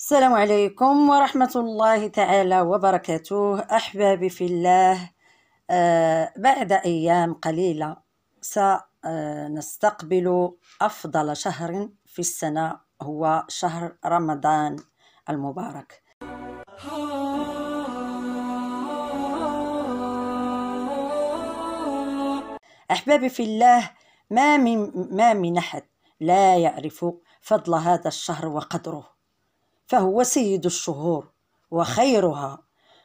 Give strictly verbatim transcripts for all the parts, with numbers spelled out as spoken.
السلام عليكم ورحمة الله تعالى وبركاته. أحبابي في الله، آه بعد أيام قليلة سنستقبل أفضل شهر في السنة، هو شهر رمضان المبارك. أحبابي في الله، ما من, ما من أحد لا يعرف فضل هذا الشهر وقدره، فهو سيد الشهور وخيرها،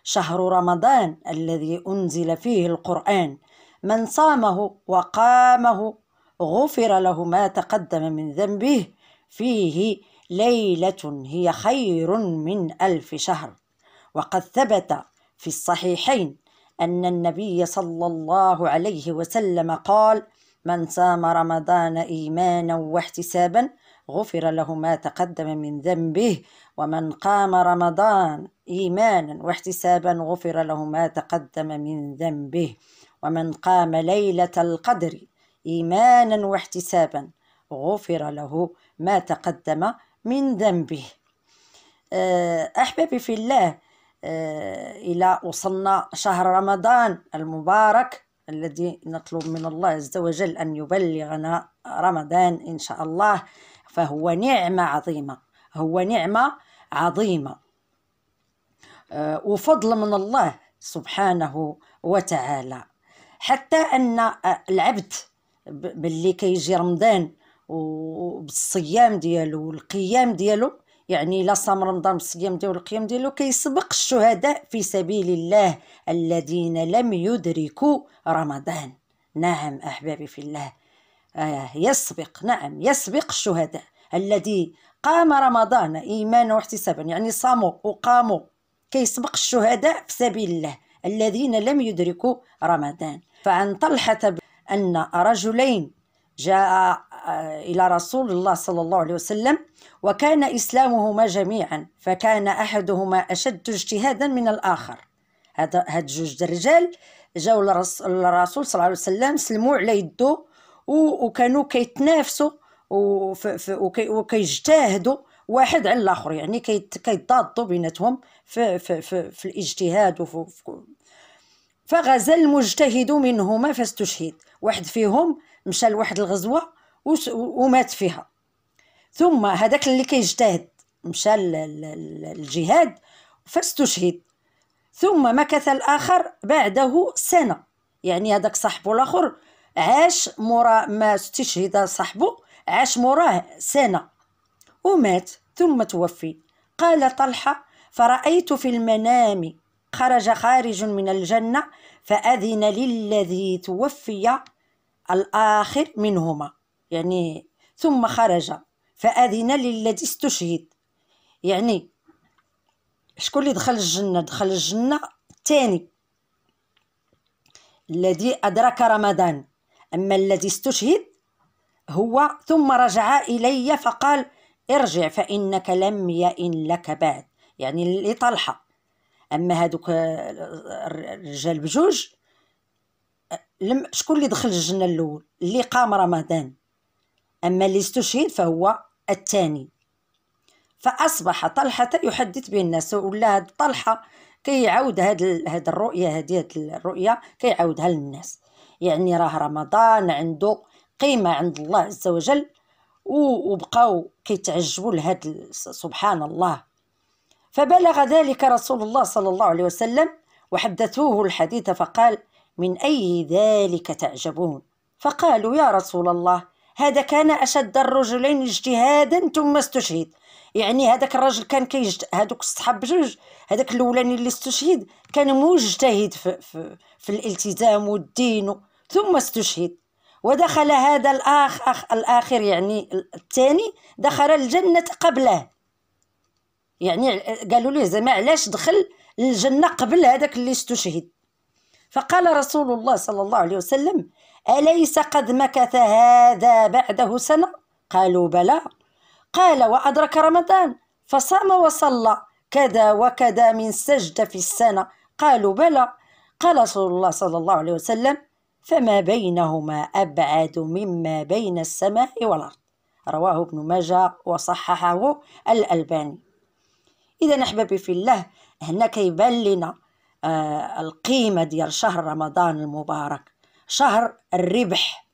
شهر رمضان الذي أنزل فيه القرآن. من صامه وقامه غفر له ما تقدم من ذنبه، فيه ليلة هي خير من ألف شهر. وقد ثبت في الصحيحين أن النبي صلى الله عليه وسلم قال: من صام رمضان إيمانا واحتسابا غفر له ما تقدم من ذنبه، ومن قام رمضان إيمانا واحتسابا غفر له ما تقدم من ذنبه، ومن قام ليلة القدر إيمانا واحتسابا غفر له ما تقدم من ذنبه. أحبابي في الله، إلى وصلنا شهر رمضان المبارك الذي نطلب من الله عز وجل أن يبلغنا رمضان إن شاء الله، فهو نعمة عظيمة، هو نعمة عظيمة أه وفضل من الله سبحانه وتعالى. حتى أن العبد باللي كيجي رمضان وبالصيام ديالو والقيام ديالو، يعني لا صام رمضان بالصيام ديالو والقيام ديالو، كيسبق الشهداء في سبيل الله الذين لم يدركوا رمضان. نعم أحبابي في الله، يسبق، نعم يسبق الشهداء الذي قام رمضان إيمانا واحتسابا، يعني صاموا وقاموا، كيسبق الشهداء في سبيل الله الذين لم يدركوا رمضان. فعن طلحة أن رجلين جاء إلى رسول الله صلى الله عليه وسلم، وكان إسلامهما جميعا، فكان أحدهما أشد اجتهادا من الآخر. هاد هاد جوج الرجال جاءوا للرسول صلى الله عليه وسلم، سلموا على يده، وكانوا كيتنافسوا وكيجتهدوا واحد على الاخر، يعني كيتضادوا بيناتهم في, في, في, في الاجتهاد وفي في. فغزا المجتهد منهما فاستشهد، واحد فيهم مشى لواحد الغزوه ومات فيها، ثم هذاك اللي كيجتهد مشى للجهاد فاستشهد، ثم مكث الاخر بعده سنه، يعني هذاك صاحبو الاخر عاش مورا ما استشهد صاحبه، عاش موراه سنة ومات ثم توفي. قال طلحة: فرأيت في المنام خرج خارج من الجنة فأذن للذي توفي الآخر منهما، يعني ثم خرج فأذن للذي استشهد. يعني شكون اللي دخل الجنة؟ دخل الجنة الثاني الذي أدرك رمضان، أما الذي استشهد هو ثم رجع إلي فقال: ارجع فإنك لم يئن لك بعد، يعني لطلحة. أما هادوك الرجال بجوج، لم شكون اللي دخل الجنة الأول؟ اللي قام رمضان، أما اللي استشهد فهو الثاني. فأصبح طلحة يحدث به الناس، ولا هاد طلحة كيعاود هاد هاد الرؤية، هاد الرؤية كيعاودها للناس، يعني راه رمضان عنده قيمة عند الله عز وجل. وبقاو كيتعجبوا لهاد، سبحان الله. فبلغ ذلك رسول الله صلى الله عليه وسلم وحدثوه الحديث، فقال: من أي ذلك تعجبون؟ فقالوا: يا رسول الله، هذا كان أشد الرجلين اجتهادا ثم استشهد. يعني هذاك الرجل كان كيجتهد، هذوك الصحاب بجوج، هذاك الاولاني اللي استشهد كان مجتهد في, في, في الالتزام والدين، ثم استشهد. ودخل هذا الآخ الآخر، يعني الثاني، دخل الجنة قبله، يعني قالوا له زعما علاش دخل الجنة قبل هذاك اللي استشهد؟ فقال رسول الله صلى الله عليه وسلم: أليس قد مكث هذا بعده سنة؟ قالوا: بلى. قال: وأدرك رمضان فصام وصلى كذا وكذا من سجدة في السنة؟ قالوا: بلى. قال رسول الله صلى الله عليه وسلم: فما بينهما أبعد مما بين السماء والأرض. رواه ابن ماجه وصححه الألباني. إذا أحبابي في الله، هنا كيبان لنا آه القيمة ديال شهر رمضان المبارك، شهر الربح،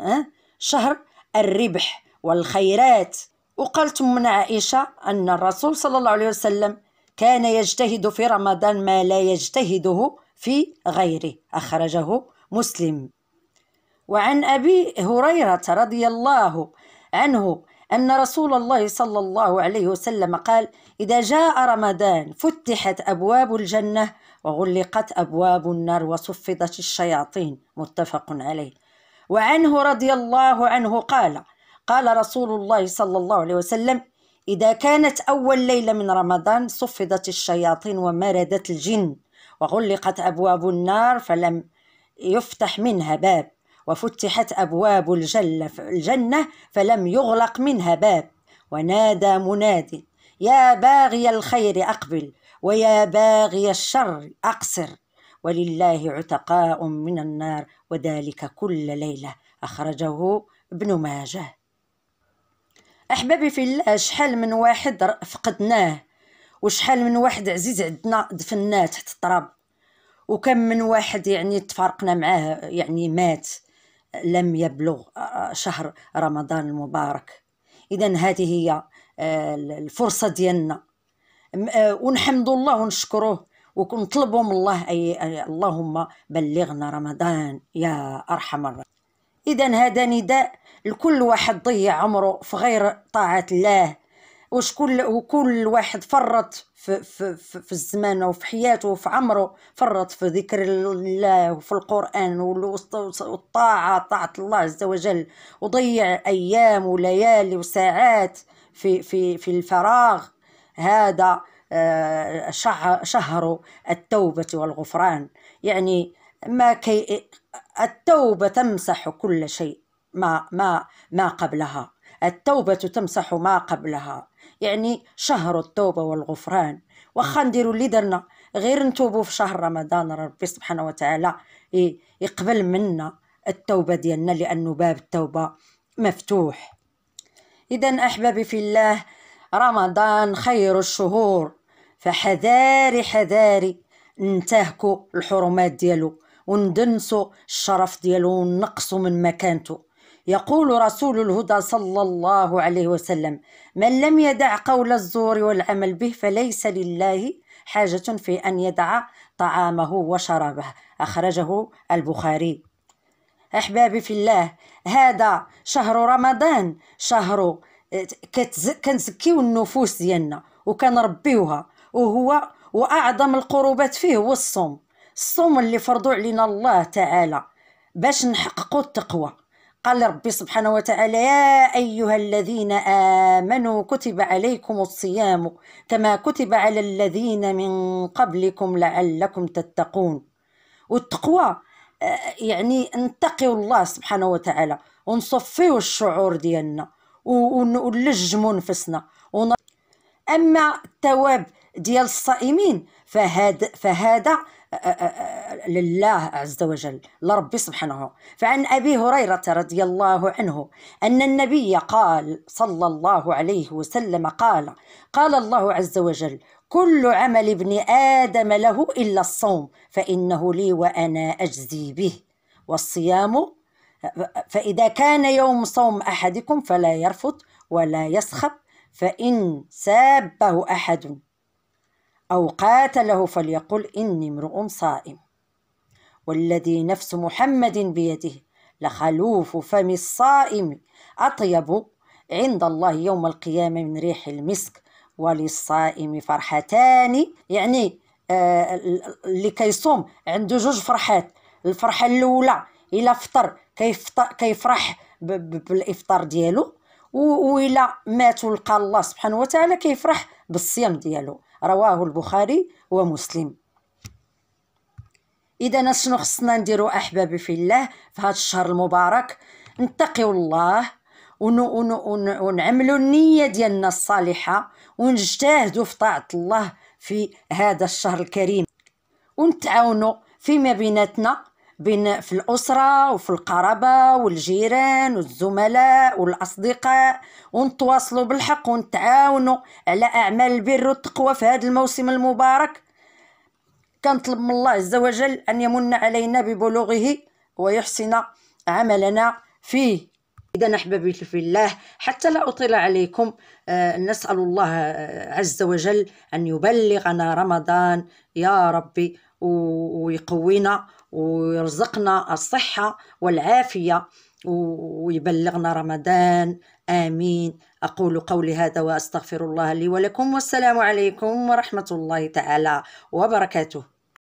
أه؟ شهر الربح والخيرات. وقالت من عائشة أن الرسول صلى الله عليه وسلم كان يجتهد في رمضان ما لا يجتهده في غيره، أخرجه مسلم. وعن أبي هريرة رضي الله عنه أن رسول الله صلى الله عليه وسلم قال: إذا جاء رمضان فتحت أبواب الجنة وغلقت أبواب النار وصفدت الشياطين، متفق عليه. وعنه رضي الله عنه قال: قال رسول الله صلى الله عليه وسلم: إذا كانت أول ليلة من رمضان صفدت الشياطين ومردت الجن وغلقت أبواب النار فلم يفتح منها باب، وفتحت أبواب الجنة فلم يغلق منها باب، ونادى منادي: يا باغي الخير أقبل ويا باغي الشر أقصر، ولله عتقاء من النار وذلك كل ليلة، أخرجه ابن ماجه. أحبابي في الله، شحال من واحد فقدناه، وشحال من واحد عزيز عندنا دفناه تحت التراب، وكم من واحد يعني تفارقنا معاه يعني مات لم يبلغ شهر رمضان المبارك. إذا هذه هي الفرصة ديالنا، ونحمد الله ونشكره ونطلبوا من الله أي اللهم بلغنا رمضان يا أرحم الراحمين. إذا هذا نداء لكل واحد ضيع عمره في غير طاعة الله، وشكل وكل واحد فرط في, في, في الزمان وفي حياته وفي عمره، فرط في ذكر الله وفي القرآن والطاعة طاعة الله عز وجل، وضيع أيام وليالي وساعات في, في, في الفراغ. هذا شهر التوبة والغفران، يعني ما كي التوبة تمسح كل شيء ما, ما, ما قبلها، التوبة تمسح ما قبلها، يعني شهر التوبة والغفران. وخا نديرو اللي درنا غير نتوبو في شهر رمضان، ربي سبحانه وتعالى يقبل منا التوبة ديالنا، لأنه باب التوبة مفتوح. إذا أحبابي في الله، رمضان خير الشهور، فحذاري حذاري ننتهكو الحرمات ديالو وندنسو الشرف ديالو ونقصو من مكانتو. يقول رسول الهدى صلى الله عليه وسلم: من لم يدع قول الزور والعمل به فليس لله حاجة في أن يدع طعامه وشرابه، أخرجه البخاري. أحبابي في الله، هذا شهر رمضان، شهر كنزكيو النفوس ديالنا وكنربيوها، وهو وأعظم القربات فيه هو الصوم، الصوم اللي فرضوا علينا الله تعالى باش نحققوا التقوى. قال ربي سبحانه وتعالى: يا أيها الذين آمنوا كتب عليكم الصيام كما كتب على الذين من قبلكم لعلكم تتقون. والتقوى يعني نتقيوا الله سبحانه وتعالى ونصفيوا الشعور ديالنا ونلجموا نفسنا. أما التواب ديال الصائمين فهذا فهذا لله عز وجل، لربي سبحانه. فعن أبي هريرة رضي الله عنه أن النبي قال صلى الله عليه وسلم قال: قال الله عز وجل: كل عمل ابن آدم له إلا الصوم فإنه لي وأنا أجزي به، والصيام فإذا كان يوم صوم أحدكم فلا يرفث ولا يسخب، فإن سابه أحد أو قاتله فليقل إني امرؤ صائم، والذي نفس محمد بيده لخلوف فم الصائم أطيب عند الله يوم القيامة من ريح المسك، وللصائم فرحتان. يعني آه اللي كيصوم عنده جوج فرحات، الفرحة الأولى إلا فطر كيفرح بالإفطار ديالو، وإلا مات لقى الله سبحانه وتعالى كيفرح بالصيام ديالو، رواه البخاري ومسلم. إذا شنو خصنا نديرو أحبابي في الله في هذا الشهر المبارك؟ نتقيو الله ونعملوا النية ديالنا الصالحة ونجتهدوا في طاعة الله في هذا الشهر الكريم، ونتعاونوا فيما بيناتنا بين في الأسرة وفي القرابة والجيران والزملاء والأصدقاء، ونتواصلوا بالحق ونتعاونوا على أعمال البر والتقوى في هذا الموسم المبارك. كنطلب من الله عز وجل أن يمن علينا ببلوغه ويحسن عملنا فيه. إذا أحبابي في الله، حتى لا أطيل عليكم، نسأل الله عز وجل أن يبلغنا رمضان يا ربي، ويقوينا ويرزقنا الصحة والعافية ويبلغنا رمضان، آمين. أقول قولي هذا وأستغفر الله لي ولكم، والسلام عليكم ورحمة الله تعالى وبركاته.